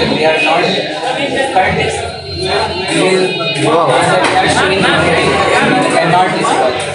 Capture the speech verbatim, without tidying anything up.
and we are not cut. Wow. We cannot destroy.